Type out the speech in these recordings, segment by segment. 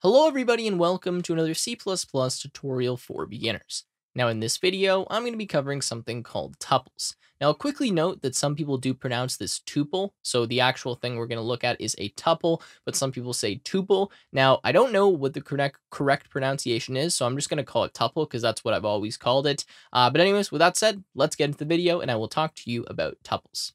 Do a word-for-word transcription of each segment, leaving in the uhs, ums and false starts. Hello everybody and welcome to another C plus plus tutorial for beginners. Now in this video, I'm going to be covering something called tuples. Now I'll quickly note that some people do pronounce this tuple, so the actual thing we're going to look at is a tuple, but some people say tuple. Now I don't know what the correct, correct pronunciation is, so I'm just going to call it tuple because that's what I've always called it. Uh, but anyways, with that said, let's get into the video and I will talk to you about tuples.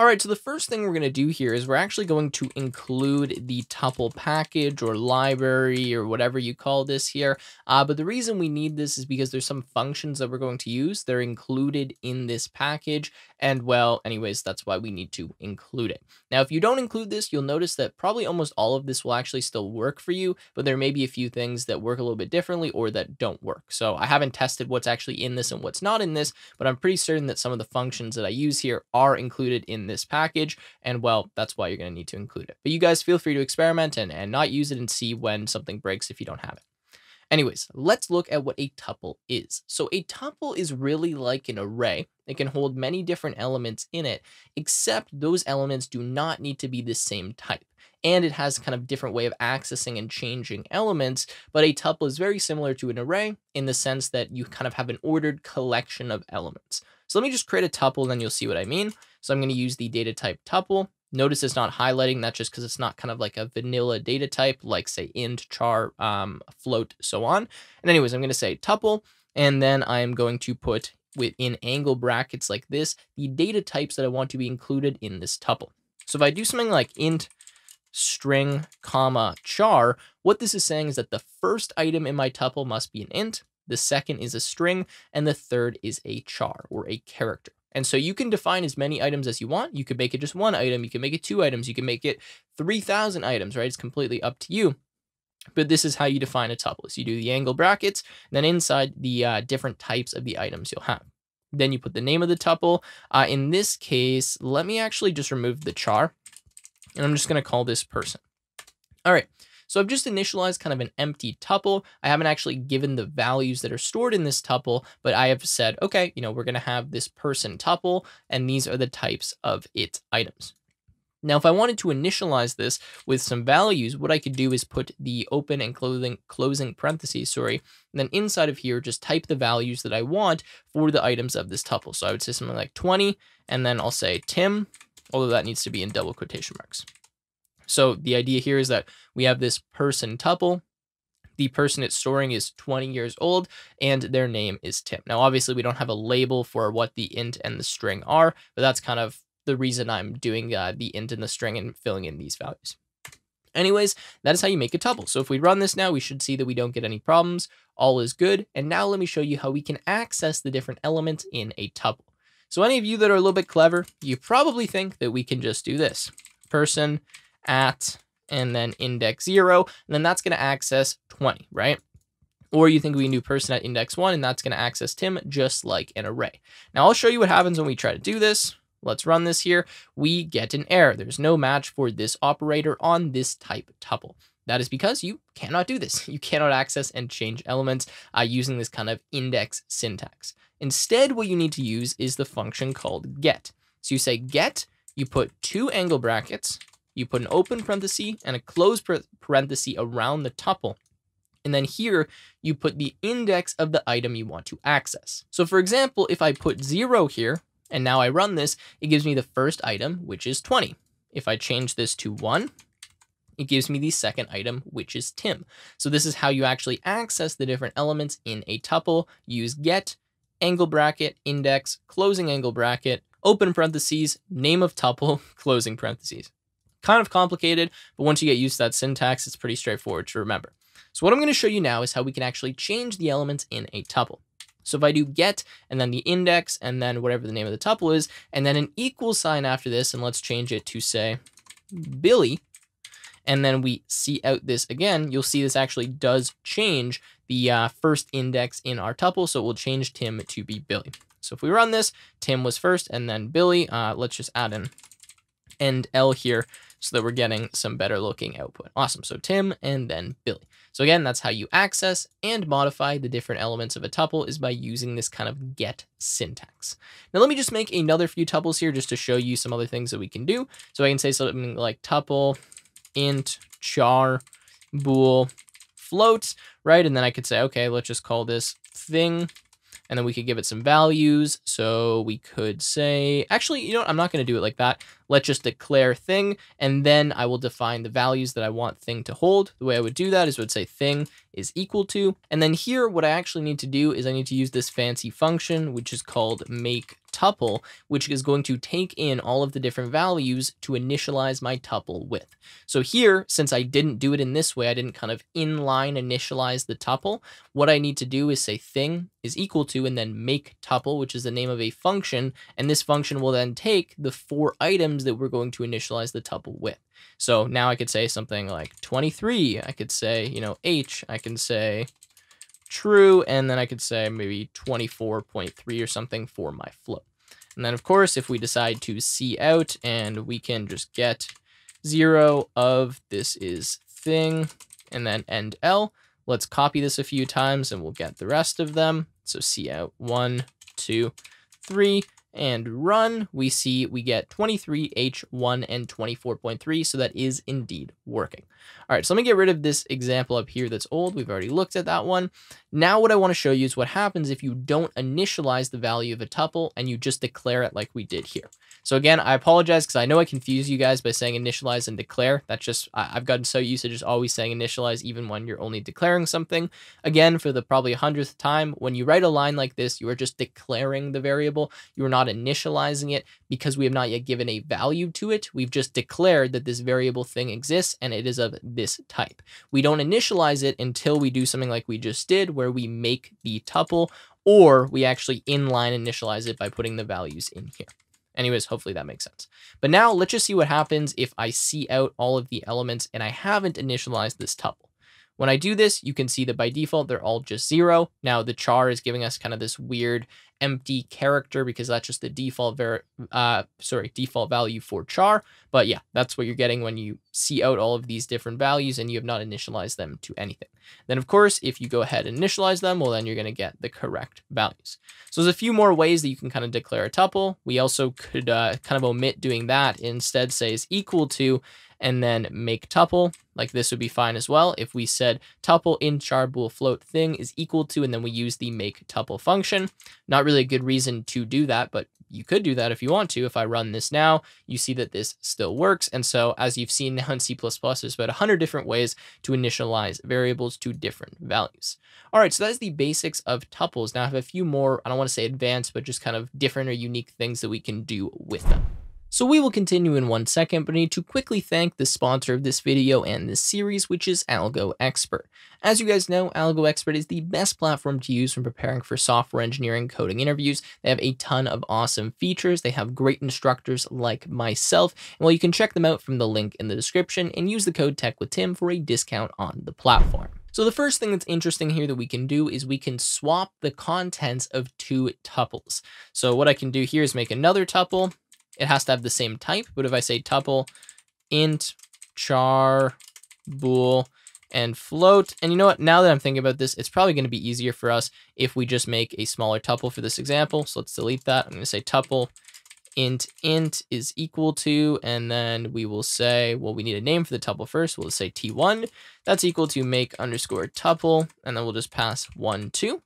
All right, so the first thing we're going to do here is we're actually going to include the tuple package or library or whatever you call this here. Uh, but the reason we need this is because there's some functions that we're going to use. They're included in this package. And well, anyways, that's why we need to include it. Now, if you don't include this, you'll notice that probably almost all of this will actually still work for you, but there may be a few things that work a little bit differently or that don't work. So I haven't tested what's actually in this and what's not in this, but I'm pretty certain that some of the functions that I use here are included in this package, and well, that's why you're going to need to include it. But you guys feel free to experiment and, and not use it and see when something breaks if you don't have it. Anyways, let's look at what a tuple is. So a tuple is really like an array. It can hold many different elements in it, except those elements do not need to be the same type. And it has kind of different way of accessing and changing elements, but a tuple is very similar to an array in the sense that you kind of have an ordered collection of elements. So let me just create a tuple and then you'll see what I mean. So I'm going to use the data type tuple. Notice it's not highlighting, that's just because it's not kind of like a vanilla data type, like say int, char, um, float, so on. And anyways, I'm going to say tuple, and then I'm going to put within angle brackets like this, the data types that I want to be included in this tuple. So if I do something like int string, comma, char, what this is saying is that the first item in my tuple must be an int, the second is a string, and the third is a char or a character. And so you can define as many items as you want. You could make it just one item. You can make it two items. You can make it three thousand items, right? It's completely up to you. But this is how you define a tuple. So you do the angle brackets, and then inside the uh, different types of the items you'll have. Then you put the name of the tuple. Uh, in this case, let me actually just remove the char, and I'm just going to call this person. All right. So I've just initialized kind of an empty tuple. I haven't actually given the values that are stored in this tuple, but I have said, okay, you know, we're going to have this person tuple, and these are the types of its items. Now, if I wanted to initialize this with some values, what I could do is put the open and closing, closing parentheses, sorry, and then inside of here, just type the values that I want for the items of this tuple. So I would say something like twenty, and then I'll say Tim, although that needs to be in double quotation marks. So the idea here is that we have this person tuple. The person it's storing is twenty years old and their name is Tim. Now, obviously we don't have a label for what the int and the string are, but that's kind of the reason I'm doing uh, the int and the string and filling in these values. Anyways, that is how you make a tuple. So if we run this now, we should see that we don't get any problems. All is good. And now let me show you how we can access the different elements in a tuple. So any of you that are a little bit clever, you probably think that we can just do this person at, and then index zero, and then that's going to access twenty, right? Or you think we can do person at index one, and that's going to access Tim just like an array. Now I'll show you what happens when we try to do this. Let's run this here. We get an error. There's no match for this operator on this type tuple. That is because you cannot do this. You cannot access and change elements uh, using this kind of index syntax. Instead, what you need to use is the function called get. So you say get, you put two angle brackets, you put an open parenthesis and a closed parenthesis around the tuple. And then here you put the index of the item you want to access. So for example, if I put zero here and now I run this, it gives me the first item, which is twenty. If I change this to one, it gives me the second item, which is Tim. So this is how you actually access the different elements in a tuple. Use get, angle bracket, index, closing angle bracket, open parentheses, name of tuple, closing parentheses. Kind of complicated, but once you get used to that syntax, it's pretty straightforward to remember. So what I'm going to show you now is how we can actually change the elements in a tuple. So if I do get, and then the index, and then whatever the name of the tuple is, and then an equal sign after this, and let's change it to say Billy, and then we see out this again, you'll see this actually does change the uh, first index in our tuple. So it will change Tim to be Billy. So if we run this, Tim was first and then Billy, uh, let's just add an end L here, so that we're getting some better looking output. Awesome. So Tim and then Billy. So again, that's how you access and modify the different elements of a tuple, is by using this kind of get syntax. Now let me just make another few tuples here just to show you some other things that we can do. So I can say something like tuple, int, char, bool, float, right? And then I could say, okay, let's just call this thing. And then we could give it some values. So we could say, actually, you know what? I'm not going to do it like that. Let's just declare thing. And then I will define the values that I want thing to hold. The way I would do that is I would say thing is equal to. And then here, what I actually need to do is I need to use this fancy function, which is called make tuple, which is going to take in all of the different values to initialize my tuple with. So here, since I didn't do it in this way, I didn't kind of inline initialize the tuple. What I need to do is say thing is equal to, and then make tuple, which is the name of a function. And this function will then take the four items that we're going to initialize the tuple with. So now I could say something like twenty-three, I could say, you know, H, I can say true. And then I could say maybe twenty-four point three or something for my float. And then of course, if we decide to see out, and we can just get zero of this is thing and then end L. Let's copy this a few times and we'll get the rest of them. So see out one, two, three, and run, we see we get twenty-three H one and twenty-four point three. So that is indeed working. All right, so let me get rid of this example up here that's old. We've already looked at that one. Now what I want to show you is what happens if you don't initialize the value of a tuple and you just declare it like we did here. So again, I apologize because I know I confuse you guys by saying initialize and declare. That's just, I've gotten so used to just always saying initialize even when you're only declaring something. Again, for the probably hundredth time, when you write a line like this, you are just declaring the variable. You are not initializing it because we have not yet given a value to it. We've just declared that this variable thing exists and it is of this type. We don't initialize it until we do something like we just did, where we make the tuple, or we actually inline initialize it by putting the values in here. Anyways, hopefully that makes sense. But now let's just see what happens if I see out all of the elements and I haven't initialized this tuple. When I do this, you can see that by default, they're all just zero. Now the char is giving us kind of this weird empty character because that's just the default ver uh, sorry, default value for char. But yeah, that's what you're getting when you see out all of these different values and you have not initialized them to anything. Then of course, if you go ahead and initialize them, well, then you're gonna get the correct values. So there's a few more ways that you can kind of declare a tuple. We also could uh, kind of omit doing that. Instead say is equal to, and then make tuple, like this would be fine as well. If we said tuple int char bool float thing is equal to, and then we use the make tuple function, not really a good reason to do that, but you could do that if you want to. If I run this now, you see that this still works. And so as you've seen now in C plus plus, there's about one hundred different ways to initialize variables to different values. All right, so that's the basics of tuples. Now I have a few more, I don't want to say advanced, but just kind of different or unique things that we can do with them. So we will continue in one second, but I need to quickly thank the sponsor of this video and this series, which is AlgoExpert. As you guys know, AlgoExpert is the best platform to use when preparing for software engineering coding interviews. They have a ton of awesome features. They have great instructors like myself. And well, you can check them out from the link in the description and use the code TechWithTim for a discount on the platform. So the first thing that's interesting here that we can do is we can swap the contents of two tuples. So what I can do here is make another tuple. It has to have the same type, but if I say tuple, int, char, bool, and float, and you know what, now that I'm thinking about this, it's probably gonna be easier for us if we just make a smaller tuple for this example. So let's delete that. I'm gonna say tuple, int, int is equal to, and then we will say, well, we need a name for the tuple first. We'll say T one, that's equal to make underscore tuple, and then we'll just pass one, two,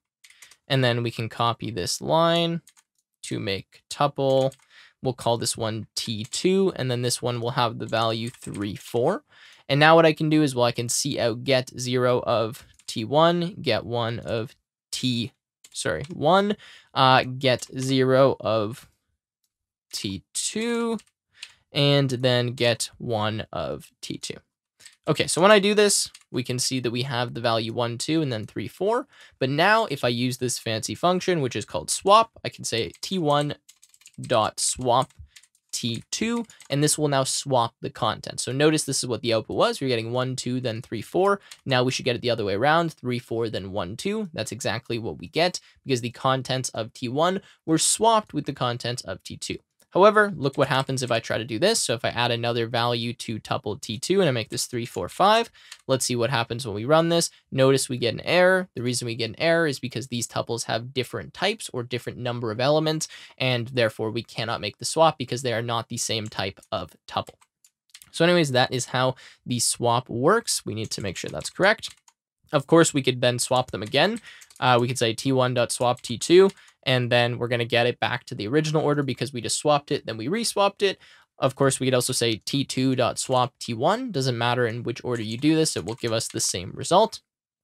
and then we can copy this line to make tuple. We'll call this one T two, and then this one will have the value three, four. And now what I can do is, well, I can see out get zero of T one, get one of T, sorry, one, uh, get zero of T two, and then get one of T two. Okay, so when I do this, we can see that we have the value one, two, and then three, four. But now if I use this fancy function, which is called swap, I can say T one dot swap T two, and this will now swap the content. So notice this is what the output was. We're getting one, two, then three, four. Now we should get it the other way around, three, four, then one, two. That's exactly what we get because the contents of T one were swapped with the contents of T two. However, look what happens if I try to do this. So if I add another value to tuple T two and I make this three, four, five, let's see what happens when we run this. Notice we get an error. The reason we get an error is because these tuples have different types or different number of elements, and therefore we cannot make the swap because they are not the same type of tuple. So anyways, that is how the swap works. We need to make sure that's correct. Of course, we could then swap them again. Uh, we could say T one.swap T two, and then we're going to get it back to the original order because we just swapped it, then we reswapped it. Of course, we could also say T two.swap T one. Doesn't matter in which order you do this, it will give us the same result.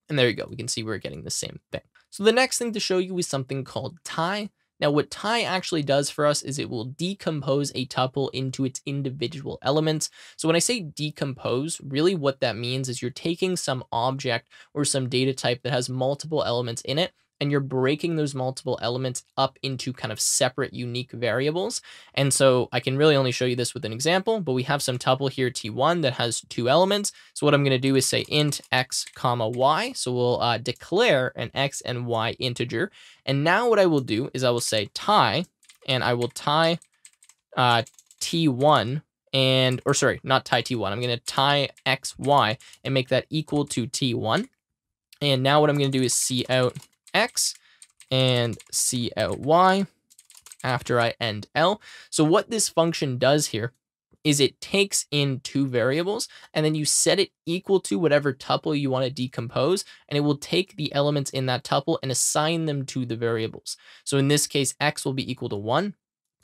And there you go. We can see we're getting the same thing. So the next thing to show you is something called tie. Now, what tie actually does for us is it will decompose a tuple into its individual elements. So when I say decompose, really what that means is you're taking some object or some data type that has multiple elements in it, and you're breaking those multiple elements up into kind of separate unique variables. And so I can really only show you this with an example, but we have some tuple here, T one, that has two elements. So what I'm going to do is say int x comma y. So we'll uh, declare an x and y integer. And now what I will do is I will say tie, and I will tie uh, T one and, or sorry, not tie T one. I'm going to tie x, y and make that equal to T one. And now what I'm going to do is see out x and c out y after I end L. So what this function does here is it takes in two variables, and then you set it equal to whatever tuple you want to decompose, and it will take the elements in that tuple and assign them to the variables. So in this case, x will be equal to one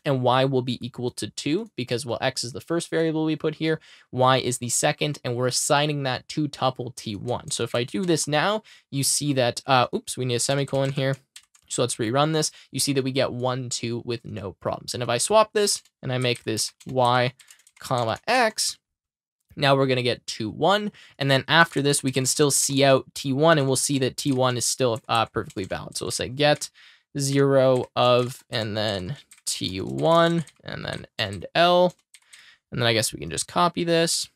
and y will be equal to two, because well, x is the first variable we put here, y is the second, and we're assigning that to tuple T one. So if I do this now, you see that, uh, oops, we need a semicolon here. So let's rerun this. You see that we get one, two with no problems. And if I swap this and I make this y comma x, now we're going to get two, one. And then after this, we can still see out T one, and we'll see that T one is still uh, perfectly valid. So we'll say get zero of, and then T one, and then end L. And then I guess we can just copy this,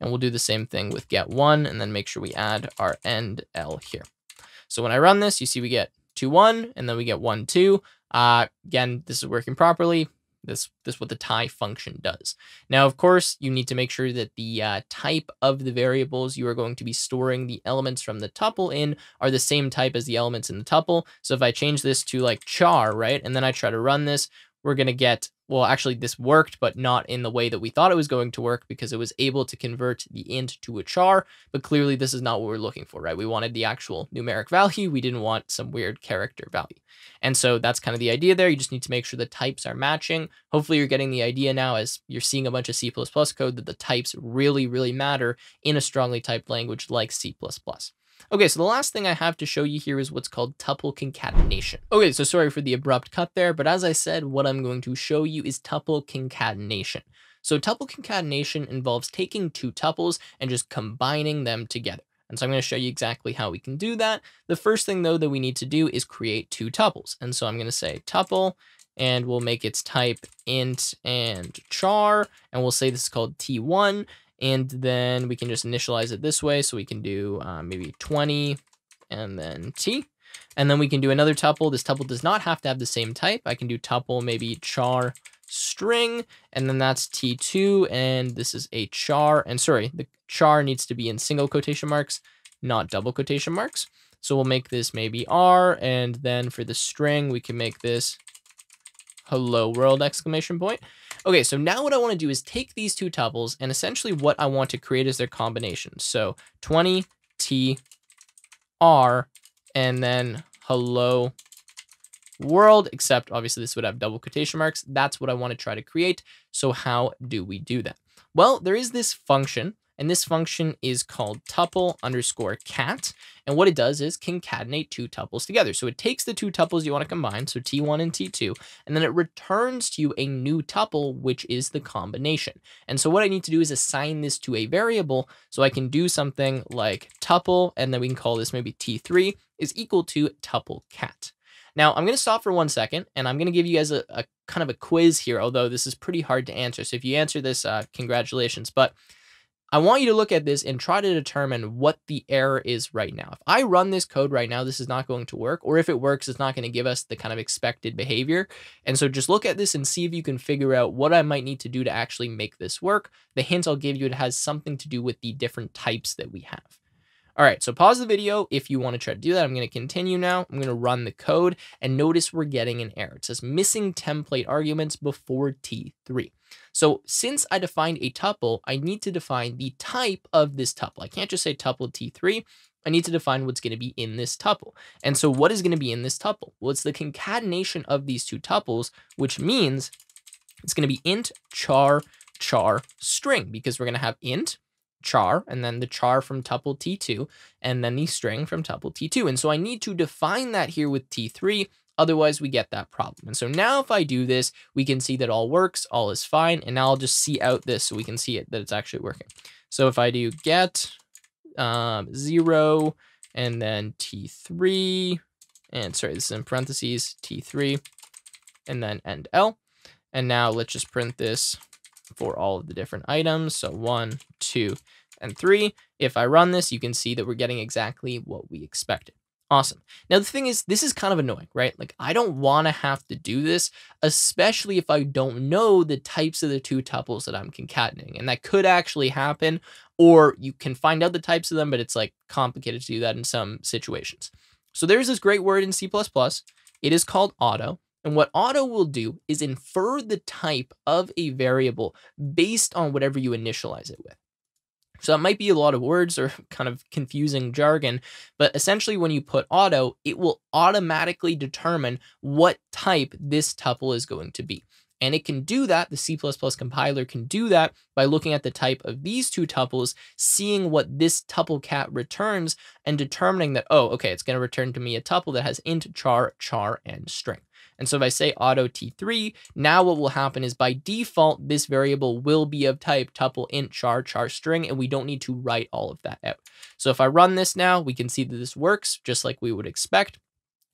and we'll do the same thing with get one, and then make sure we add our end L here. So when I run this, you see we get two, one, and then we get one, two. Uh, again, this is working properly. This, this is what the tie function does. Now, of course, you need to make sure that the uh, type of the variables you are going to be storing the elements from the tuple in are the same type as the elements in the tuple. So if I change this to like char, right, and then I try to run this, we're going to get, well, actually this worked, but not in the way that we thought it was going to work, because it was able to convert the int to a char, but clearly this is not what we're looking for, right? We wanted the actual numeric value. We didn't want some weird character value. And so that's kind of the idea there. You just need to make sure the types are matching. Hopefully you're getting the idea now, as you're seeing a bunch of C plus plus code, that the types really, really matter in a strongly typed language like C plus plus. Okay, so the last thing I have to show you here is what's called tuple concatenation. Okay, so sorry for the abrupt cut there, but as I said, what I'm going to show you is tuple concatenation. So tuple concatenation involves taking two tuples and just combining them together. And so I'm going to show you exactly how we can do that. The first thing, though, that we need to do is create two tuples. And so I'm going to say tuple, and we'll make its type int and char, and we'll say this is called T one. And then we can just initialize it this way. So we can do uh, maybe twenty and then T. And then we can do another tuple. This tuple does not have to have the same type. I can do tuple, maybe char string, and then that's T two. And this is a char. And sorry, the char needs to be in single quotation marks, not double quotation marks. So we'll make this maybe R. And then for the string, we can make this hello world exclamation point. Okay, so now what I want to do is take these two tuples, and essentially what I want to create is their combination. So twenty T R and then hello world, except obviously this would have double quotation marks. That's what I want to try to create. So how do we do that? Well, there is this function, and this function is called tuple underscore cat. And what it does is concatenate two tuples together. So it takes the two tuples you want to combine, so T one and T two, and then it returns to you a new tuple, which is the combination. And so what I need to do is assign this to a variable. So I can do something like tuple, and then we can call this maybe T three is equal to tuple cat. Now I'm going to stop for one second, and I'm going to give you guys a, a kind of a quiz here, although this is pretty hard to answer. So if you answer this, uh, congratulations. But I want you to look at this and try to determine what the error is right now. If I run this code right now, this is not going to work, or if it works, it's not going to give us the kind of expected behavior. And so just look at this and see if you can figure out what I might need to do to actually make this work. The hint I'll give you, it has something to do with the different types that we have. All right, so pause the video if you want to try to do that. I'm going to continue now. I'm going to run the code and notice we're getting an error. It says missing template arguments before T three. So since I defined a tuple, I need to define the type of this tuple. I can't just say tuple T three. I need to define what's going to be in this tuple. And so what is going to be in this tuple? Well, it's the concatenation of these two tuples, which means it's going to be int char char string, because we're going to have int char and then the char from tuple T two and then the string from tuple T two. And so I need to define that here with T three. Otherwise we get that problem. And so now if I do this, we can see that all works, all is fine. And now I'll just see out this so we can see it that it's actually working. So if I do get um, zero and then T three, and sorry, this is in parentheses, T three and then end L. And now let's just print this for all of the different items. So one, two, and three. If I run this, you can see that we're getting exactly what we expected. Awesome. Now the thing is, this is kind of annoying, right? Like I don't want to have to do this, especially if I don't know the types of the two tuples that I'm concatenating, and that could actually happen, or you can find out the types of them, but it's like complicated to do that in some situations. So there's this great word in C plus plus. It is called auto. And what auto will do is infer the type of a variable based on whatever you initialize it with. So that might be a lot of words or kind of confusing jargon, but essentially when you put auto, it will automatically determine what type this tuple is going to be. And it can do that, the C plus plus compiler can do that by looking at the type of these two tuples, seeing what this tuple cat returns and determining that, oh, okay, it's going to return to me a tuple that has int, char, char, and string. And so if I say auto T three, now what will happen is by default, this variable will be of type tuple int char char string, and we don't need to write all of that out. So if I run this now, we can see that this works just like we would expect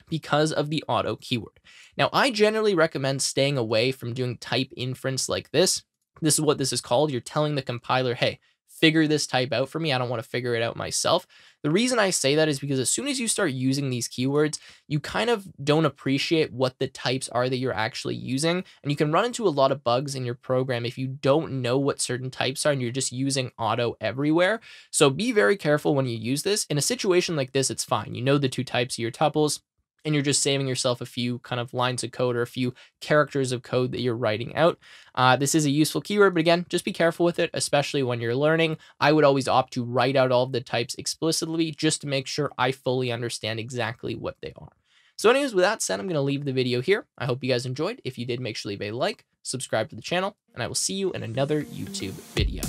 because of the auto keyword. Now, I generally recommend staying away from doing type inference like this. This is what this is called. You're telling the compiler, hey, figure this type out for me. I don't want to figure it out myself. The reason I say that is because as soon as you start using these keywords, you kind of don't appreciate what the types are that you're actually using. And you can run into a lot of bugs in your program if you don't know what certain types are and you're just using auto everywhere. So be very careful when you use this. In a situation like this, it's fine. You know the two types of your tuples, and you're just saving yourself a few kind of lines of code or a few characters of code that you're writing out. Uh, this is a useful keyword, but again, just be careful with it, especially when you're learning. I would always opt to write out all of the types explicitly just to make sure I fully understand exactly what they are. So anyways, with that said, I'm going to leave the video here. I hope you guys enjoyed. If you did, make sure to leave a like, subscribe to the channel, and I will see you in another YouTube video.